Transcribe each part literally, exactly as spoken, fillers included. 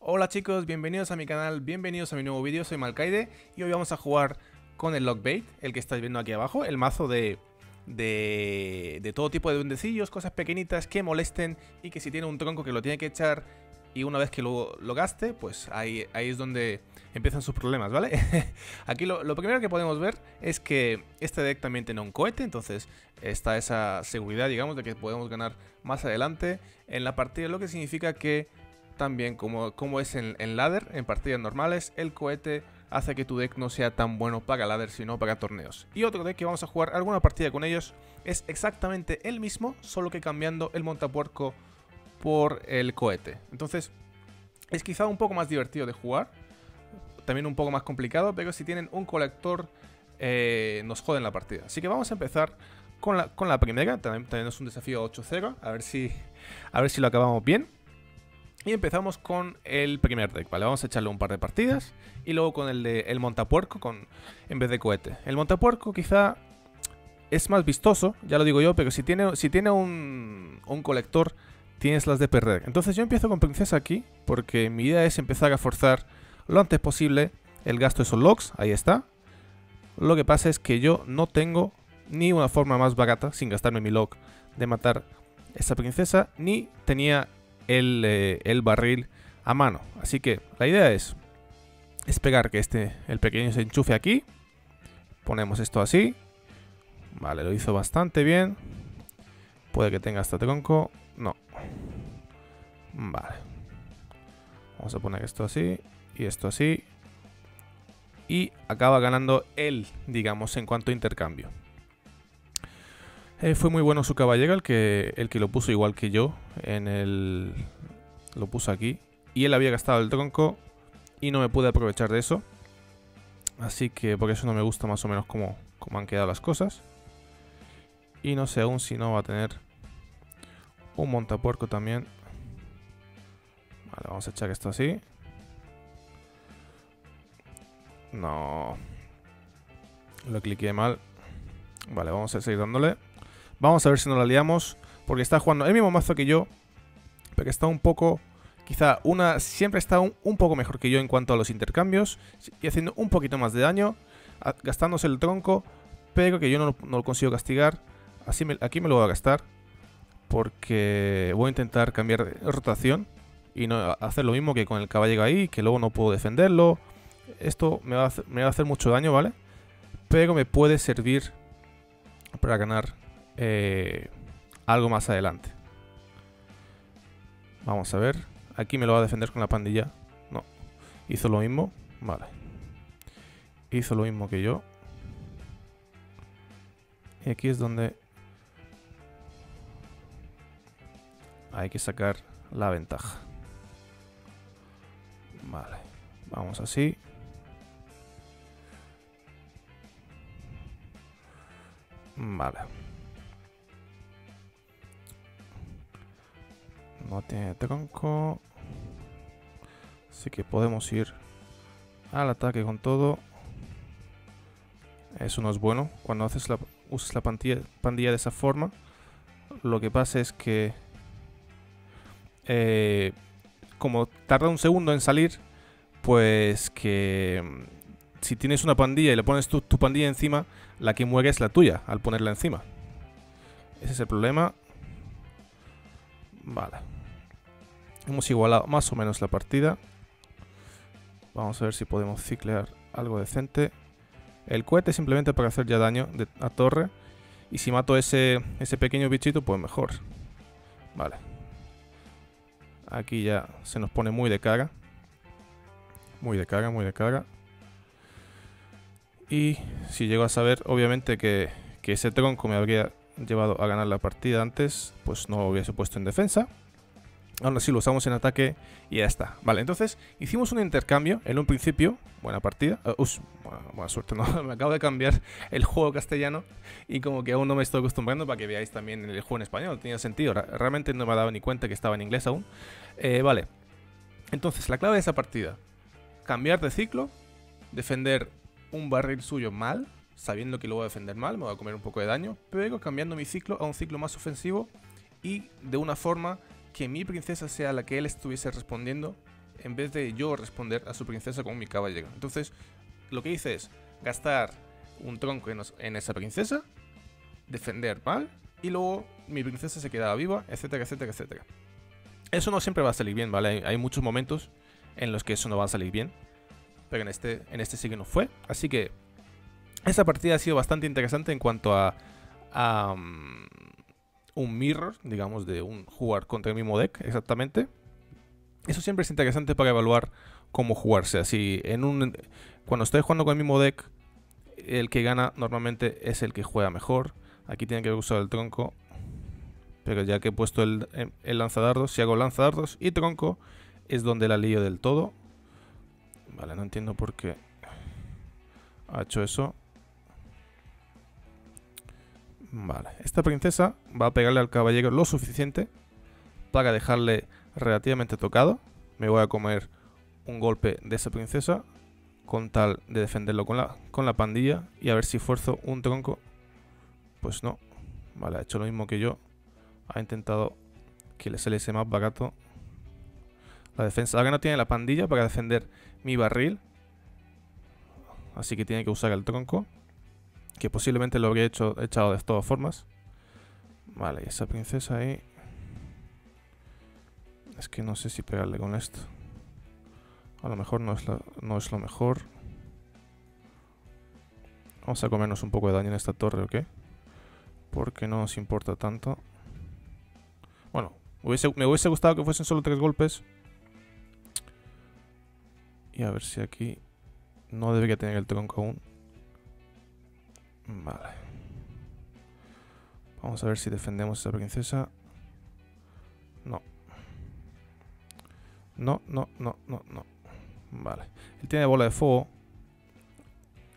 Hola chicos, bienvenidos a mi canal, bienvenidos a mi nuevo vídeo, soy Malcaide y hoy vamos a jugar con el Lockbait, el que estáis viendo aquí abajo, el mazo de, de, de todo tipo de duendecillos, cosas pequeñitas que molesten y que si tiene un tronco que lo tiene que echar y una vez que lo, lo gaste, pues ahí, ahí es donde empiezan sus problemas, ¿vale? Aquí lo, lo primero que podemos ver es que este deck también tiene un cohete, entonces está esa seguridad, digamos, de que podemos ganar más adelante en la partida, lo que significa que también, como, como es en, en ladder, en partidas normales, el cohete hace que tu deck no sea tan bueno para ladder, sino para torneos. Y otro deck que vamos a jugar alguna partida con ellos es exactamente el mismo, solo que cambiando el montapuerco por el cohete. Entonces, es quizá un poco más divertido de jugar, también un poco más complicado, pero si tienen un colector, eh, nos joden la partida. Así que vamos a empezar con la, con la primera, también, también es un desafío ocho cero, a ver si, a ver si lo acabamos bien. Y empezamos con el primer deck, ¿vale? Vamos a echarle un par de partidas y luego con el de el montapuerco con, en vez de cohete. El montapuerco quizá es más vistoso, ya lo digo yo, pero si tiene, si tiene un, un colector, tienes las de perder. Entonces yo empiezo con princesa aquí porque mi idea es empezar a forzar lo antes posible el gasto de esos locks, ahí está. Lo que pasa es que yo no tengo ni una forma más barata, sin gastarme mi lock, de matar esa princesa, ni tenía El, eh, el barril a mano. Así que la idea es esperar que este, el pequeño se enchufe aquí. Ponemos esto así. Vale, lo hizo bastante bien. Puede que tenga hasta tronco. No. Vale. Vamos a poner esto así. Y esto así. Y acaba ganando él, digamos, en cuanto a intercambio. Eh, fue muy bueno su caballero, el que, el que lo puso igual que yo, en el lo puso aquí. Y él había gastado el tronco y no me pude aprovechar de eso. Así que por eso no me gusta más o menos cómo, cómo han quedado las cosas. Y no sé aún si no va a tener un montapuerco también. Vale, vamos a echar esto así. No. Lo cliqué mal. Vale, vamos a seguir dándole. Vamos a ver si nos la liamos, porque está jugando el mismo mazo que yo, pero está un poco, quizá una, siempre está un, un poco mejor que yo en cuanto a los intercambios, y haciendo un poquito más de daño, gastándose el tronco, pero que yo no, no lo consigo castigar. Así me, aquí me lo voy a gastar, porque voy a intentar cambiar de rotación, y no hacer lo mismo que con el caballero ahí, que luego no puedo defenderlo. Esto me va a hacer, me va a hacer mucho daño, ¿vale? Pero me puede servir para ganar Eh, algo más adelante. Vamos a ver. Aquí me lo va a defender con la pandilla. No. Hizo lo mismo. Vale. Hizo lo mismo que yo. Y aquí es donde hay que sacar la ventaja. Vale. Vamos así. Vale. No tiene tronco. Así que podemos ir al ataque con todo. Eso no es bueno. Cuando haces la, usas la pandilla, pandilla de esa forma, lo que pasa es que eh, como tarda un segundo en salir, pues que si tienes una pandilla y le pones tu, tu pandilla encima, la que muere es la tuya al ponerla encima. Ese es el problema. Vale. Hemos igualado más o menos la partida. Vamos a ver si podemos ciclear algo decente. El cohete simplemente para hacer ya daño de, a torre. Y si mato ese, ese pequeño bichito, pues mejor. Vale. Aquí ya se nos pone muy de cara. Muy de cara, muy de cara. Y si llego a saber, obviamente, que, que ese tronco me habría llevado a ganar la partida antes, pues no lo hubiese puesto en defensa. Ahora sí lo usamos en ataque y ya está. Vale, entonces hicimos un intercambio en un principio. Buena partida. Uh, us, buena, buena suerte, ¿no? Me acabo de cambiar el juego castellano y como que aún no me estoy acostumbrando, para que veáis también el juego en español. Tenía sentido. Realmente no me he dado ni cuenta que estaba en inglés aún. Eh, vale. Entonces, la clave de esa partida. Cambiar de ciclo. Defender un barril suyo mal. Sabiendo que lo voy a defender mal, me voy a comer un poco de daño, pero cambiando mi ciclo a un ciclo más ofensivo y de una forma que mi princesa sea la que él estuviese respondiendo en vez de yo responder a su princesa con mi caballero. Entonces, lo que hice es gastar un tronco en, en esa princesa, defender mal, y luego mi princesa se quedaba viva, etcétera, etcétera, etcétera. Eso no siempre va a salir bien, ¿vale? Hay, hay muchos momentos en los que eso no va a salir bien, pero en este, en este sí que no fue. Así que esta partida ha sido bastante interesante en cuanto a, a um, un mirror, digamos, de un jugar contra el mismo deck, exactamente. Eso siempre es interesante para evaluar cómo jugarse. Así, en un, cuando estoy jugando con el mismo deck, el que gana normalmente es el que juega mejor. Aquí tiene que haber usado el tronco, pero ya que he puesto el, el lanzadardos, si hago lanzadardos y tronco, es donde la lío del todo. Vale, no entiendo por qué ha hecho eso. Vale, esta princesa va a pegarle al caballero lo suficiente para dejarle relativamente tocado. Me voy a comer un golpe de esa princesa con tal de defenderlo con la, con la pandilla, y a ver si fuerzo un tronco. Pues no. Vale, ha hecho lo mismo que yo. Ha intentado que le saliese más barato la defensa. Ahora no tiene la pandilla para defender mi barril, así que tiene que usar el tronco, que posiblemente lo habría hecho, echado de todas formas. Vale, y esa princesa ahí, es que no sé si pegarle con esto. A lo mejor no es, la, no es lo mejor. Vamos a comernos un poco de daño en esta torre, ¿ok? Porque no nos importa tanto. Bueno, hubiese, me hubiese gustado que fuesen solo tres golpes. Y a ver si aquí no debería tener el tronco aún. Vale. Vamos a ver si defendemos a esa princesa. No. No, no, no, no, no. Vale. Él tiene bola de fuego,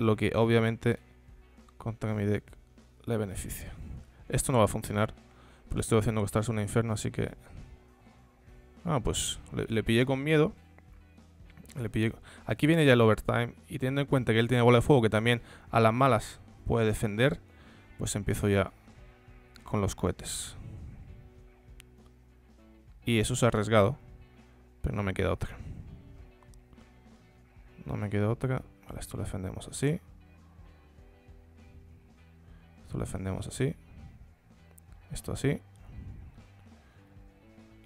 lo que obviamente contra mi deck le beneficia. Esto no va a funcionar, pero le estoy haciendo gastarse un infierno, así que... Ah, pues le, le pillé con miedo. Le pillé... Aquí viene ya el overtime, y teniendo en cuenta que él tiene bola de fuego, que también a las malas puede defender, pues empiezo ya con los cohetes. Y eso es arriesgado, pero no me queda otra. No me queda otra. Vale, esto lo defendemos así. Esto lo defendemos así. Esto así.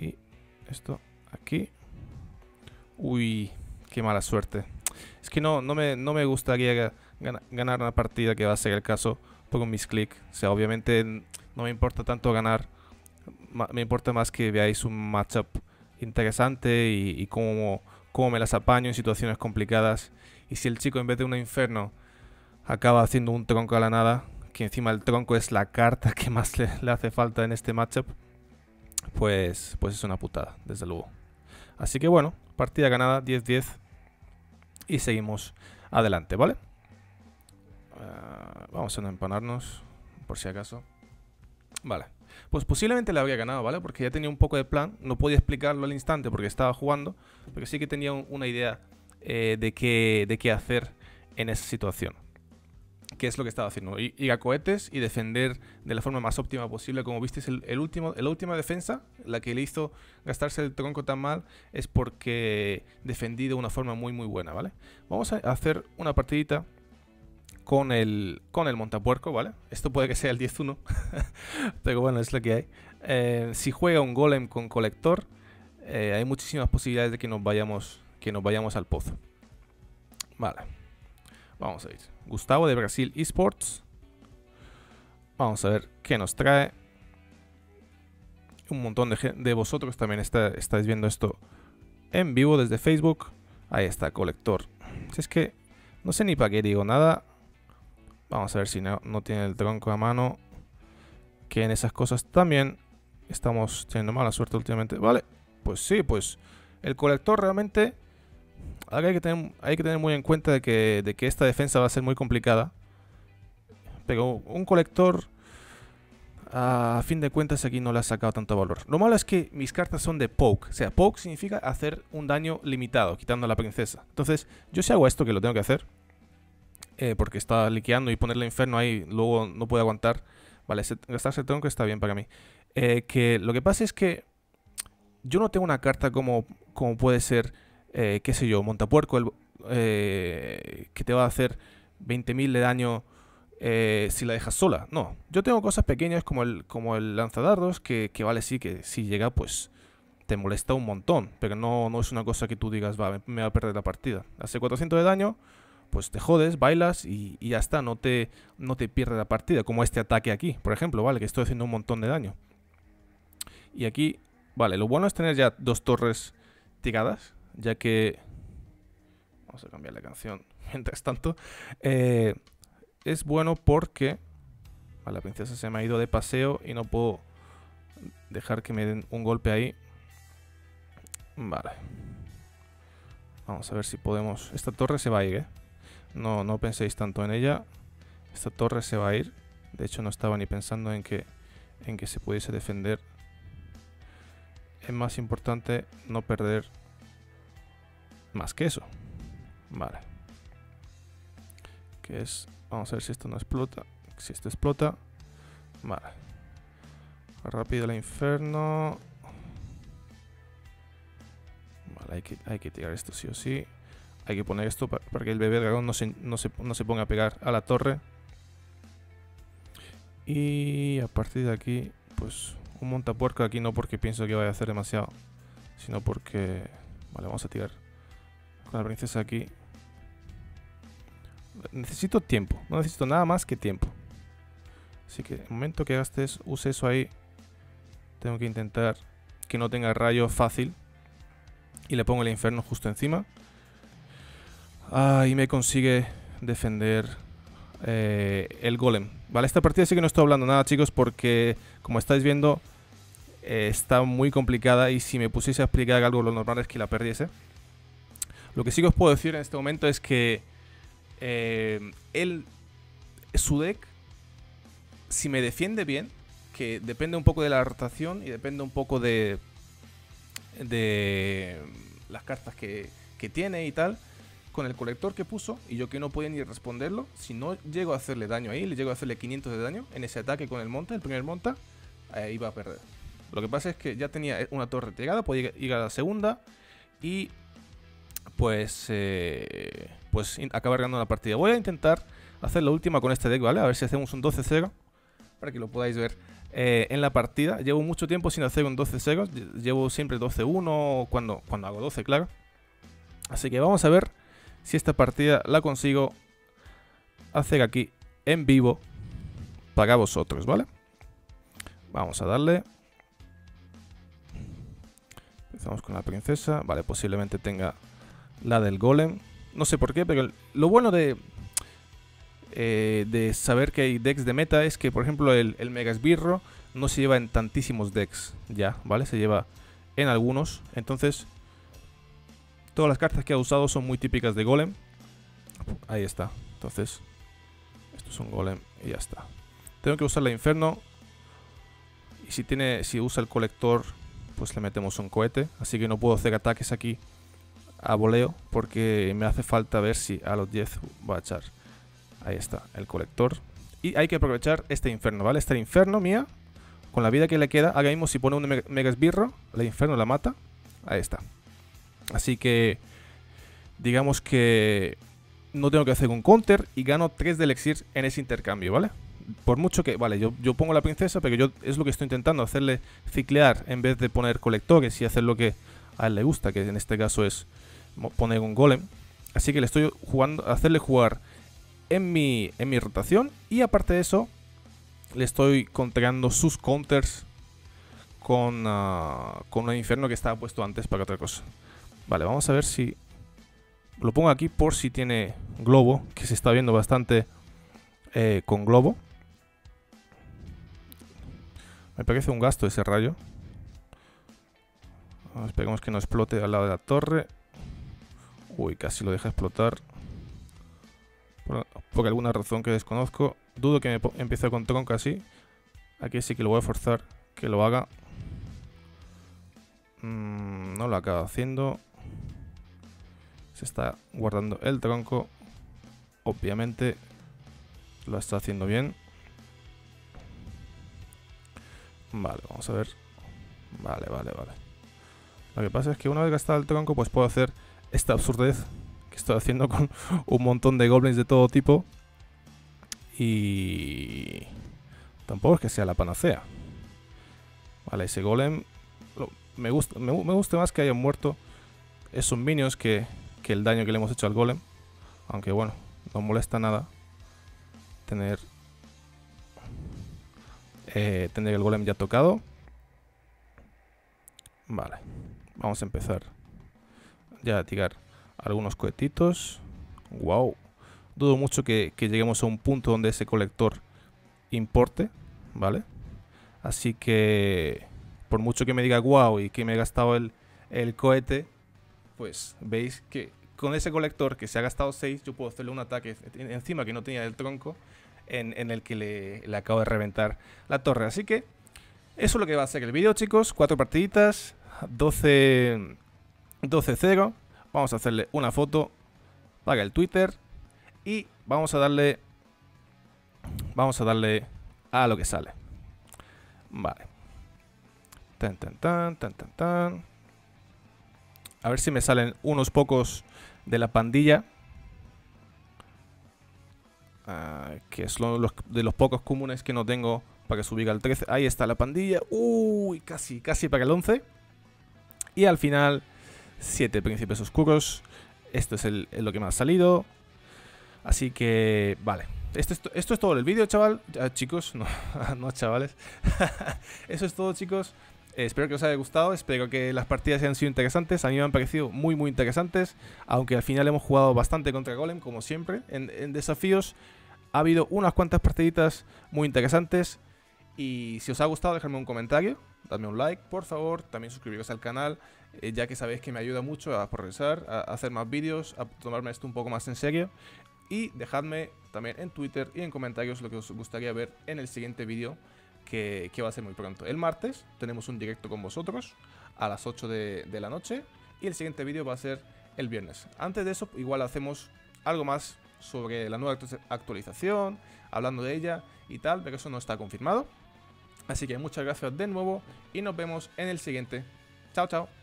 Y esto aquí. Uy, qué mala suerte. Es que no, no, me, no me gustaría ganar una partida, que va a ser el caso, con mis clics. O sea, obviamente no me importa tanto ganar. Me importa más que veáis un matchup interesante y, y cómo, cómo me las apaño en situaciones complicadas. Y si el chico, en vez de un inferno, acaba haciendo un tronco a la nada, que encima el tronco es la carta que más le, le hace falta en este matchup, pues, pues es una putada, desde luego. Así que bueno, partida ganada, diez diez, y seguimos adelante, ¿vale? Uh, vamos a no empanarnos, por si acaso. Vale, pues posiblemente le habría ganado, ¿vale? Porque ya tenía un poco de plan, no podía explicarlo al instante porque estaba jugando, pero sí que tenía un, una idea eh, de, qué, de qué hacer en esa situación. Que es lo que estaba haciendo, ir a cohetes y defender de la forma más óptima posible. Como visteis, el, el último, la última defensa, la que le hizo gastarse el tronco tan mal, es porque defendí de una forma muy muy buena, ¿vale? Vamos a hacer una partidita con el, con el montapuerco, ¿vale? Esto puede que sea el diez uno, pero bueno, es lo que hay. Eh, si juega un golem con colector, eh, hay muchísimas posibilidades de que nos vayamos, que nos vayamos al pozo. Vale. Vamos a ir. Gustavo de Brasil Esports. Vamos a ver qué nos trae. Un montón de, de vosotros también está, estáis viendo esto en vivo desde Facebook. Ahí está, colector. Si es que no sé ni para qué digo nada. Vamos a ver si no, no tiene el tronco a mano. Que en esas cosas también estamos teniendo mala suerte últimamente. Vale, pues sí, pues el colector realmente... Ahora hay que tener, hay que tener muy en cuenta de que, de que esta defensa va a ser muy complicada. Pero un colector, a fin de cuentas, aquí no le ha sacado tanto valor. Lo malo es que mis cartas son de poke. O sea, poke significa hacer un daño limitado, quitando a la princesa. Entonces, yo si hago esto, que lo tengo que hacer, eh, porque está liqueando, y ponerle inferno ahí luego no puede aguantar. Vale, ese, gastarse el tronco está bien para mí. Eh, que lo que pasa es que yo no tengo una carta como, como puede ser... eh, qué sé yo, montapuerco, el, eh, que te va a hacer veinte mil de daño eh, si la dejas sola. No, yo tengo cosas pequeñas como el, como el lanzadardos, que, que vale, sí, que si llega, pues te molesta un montón, pero no, no es una cosa que tú digas, va, me, me va a perder la partida. Hace cuatrocientos de daño, pues te jodes, bailas y, y ya está, no te, no te pierde la partida. Como este ataque aquí, por ejemplo, vale, que estoy haciendo un montón de daño. Y aquí, vale, lo bueno es tener ya dos torres tiradas, ya que... Vamos a cambiar la canción mientras tanto. Eh, es bueno porque... Vale, la princesa se me ha ido de paseo y no puedo dejar que me den un golpe ahí. Vale. Vamos a ver si podemos... Esta torre se va a ir, ¿eh? No, no penséis tanto en ella. Esta torre se va a ir. De hecho, no estaba ni pensando en que, en que se pudiese defender. Es más importante no perder más que eso. Vale. Que es... Vamos a ver si esto no explota. Si esto explota... Vale. Rápido al infierno. Vale, hay que, hay que tirar esto sí o sí. Hay que poner esto para, para que el bebé dragón no se, no, se, no se ponga a pegar a la torre. Y a partir de aquí, pues un montapuerco aquí no porque pienso que vaya a hacer demasiado, sino porque... Vale, vamos a tirar con la princesa aquí. Necesito tiempo, no necesito nada más que tiempo. Así que en el momento que gastes, use eso ahí. Tengo que intentar que no tenga rayo fácil. Y le pongo el infierno justo encima. Ahí me consigue defender eh, el golem. Vale, esta partida sí que no estoy hablando nada, chicos, porque como estáis viendo... Eh, está muy complicada y si me pusiese a explicar algo, lo normal es que la perdiese. Lo que sí que os puedo decir en este momento es que eh, él, su deck, si me defiende bien, que depende un poco de la rotación y depende un poco de, de las cartas que, que tiene y tal, con el colector que puso y yo que no podía ni responderlo, si no llego a hacerle daño ahí, le llego a hacerle quinientos de daño en ese ataque con el monta, el primer monta, ahí va a perder. Lo que pasa es que ya tenía una torre tirada, podía ir a la segunda y pues, eh, pues acabar ganando la partida. Voy a intentar hacer la última con este deck, ¿vale? A ver si hacemos un doce cero para que lo podáis ver eh, en la partida. Llevo mucho tiempo sin hacer un doce cero, llevo siempre doce uno cuando, cuando hago doce, claro. Así que vamos a ver si esta partida la consigo hacer aquí en vivo para vosotros, ¿vale? Vamos a darle... Empezamos con la princesa. Vale, posiblemente tenga la del golem. No sé por qué, pero lo bueno de eh, de saber que hay decks de meta es que, por ejemplo, el, el mega esbirro no se lleva en tantísimos decks ya, ¿vale? Se lleva en algunos. Entonces, todas las cartas que ha usado son muy típicas de golem. Ahí está. Entonces, esto es un golem y ya está. Tengo que usar la inferno. Y si tiene, si usa el colector... pues le metemos un cohete, así que no puedo hacer ataques aquí a voleo porque me hace falta ver si a los diez va a echar. Ahí está, el colector. Y hay que aprovechar este infierno, ¿vale? Este infierno mía, con la vida que le queda, ahora mismo si pone un me mega esbirro, el infierno la mata. Ahí está. Así que, digamos que no tengo que hacer un counter y gano tres de elixir en ese intercambio, ¿vale? Por mucho que... Vale, yo, yo pongo la princesa, pero yo es lo que estoy intentando, hacerle ciclear en vez de poner colectores y hacer lo que a él le gusta, que en este caso es poner un golem. Así que le estoy jugando, hacerle jugar en mi, en mi rotación y aparte de eso, le estoy contrando sus counters con, uh, con un infierno que estaba puesto antes para otra cosa. Vale, vamos a ver si... Lo pongo aquí por si tiene globo, que se está viendo bastante eh, con globo. Me parece un gasto ese rayo. Esperemos que no explote al lado de la torre. Uy, casi lo deja explotar. Por, por alguna razón que desconozco. Dudo que me empiece con tronca así. Aquí sí que lo voy a forzar que lo haga. Mm, no lo acaba haciendo. Se está guardando el tronco. Obviamente lo está haciendo bien. Vale, vamos a ver. Vale, vale, vale. Lo que pasa es que una vez gastado el tronco, pues puedo hacer esta absurdez que estoy haciendo con un montón de goblins de todo tipo. Y tampoco es que sea la panacea. Vale, ese golem lo, me, gusta, me, me gusta más que haya muerto esos minions que, que el daño que le hemos hecho al golem. Aunque bueno, no molesta nada tener, eh, tener el golem ya tocado. Vale, vamos a empezar ya a tirar algunos cohetitos. Wow. Dudo mucho que, que lleguemos a un punto donde ese colector importe, ¿vale? Así que, por mucho que me diga wow y que me he gastado el, el cohete, pues veis que con ese colector que se ha gastado seis, yo puedo hacerle un ataque encima que no tenía el tronco, en, en el que le, le acabo de reventar la torre. Así que, eso es lo que va a ser el vídeo, chicos. Cuatro partiditas, doce cero. Vamos a hacerle una foto, paga el Twitter. Y vamos a darle Vamos a darle a lo que sale. Vale. Tan, tan, tan, tan, tan, tan. A ver si me salen unos pocos de la pandilla, uh, que son los, de los pocos comunes que no tengo para que subiera al trece. Ahí está la pandilla. Uy, casi, casi para el once. Y al final siete príncipes oscuros. Esto es el, lo que me ha salido. Así que, vale, esto, esto, esto es todo el vídeo, chaval, ah, chicos, no, no chavales. Eso es todo, chicos. eh, Espero que os haya gustado, espero que las partidas hayan sido interesantes. A mí me han parecido muy muy interesantes. Aunque al final hemos jugado bastante contra Golem, como siempre, en, en desafíos. Ha habido unas cuantas partiditas muy interesantes. Y si os ha gustado, dejadme un comentario, dadme un like, por favor. También suscribiros al canal, eh, ya que sabéis que me ayuda mucho a progresar, a, a hacer más vídeos, a tomarme esto un poco más en serio. Y dejadme también en Twitter y en comentarios lo que os gustaría ver en el siguiente vídeo, que, que va a ser muy pronto. El martes tenemos un directo con vosotros a las ocho de, de la noche. Y el siguiente vídeo va a ser el viernes. Antes de eso, igual hacemos algo más sobre la nueva actualización, hablando de ella y tal, pero eso no está confirmado. Así que muchas gracias de nuevo y nos vemos en el siguiente. Chao, chao.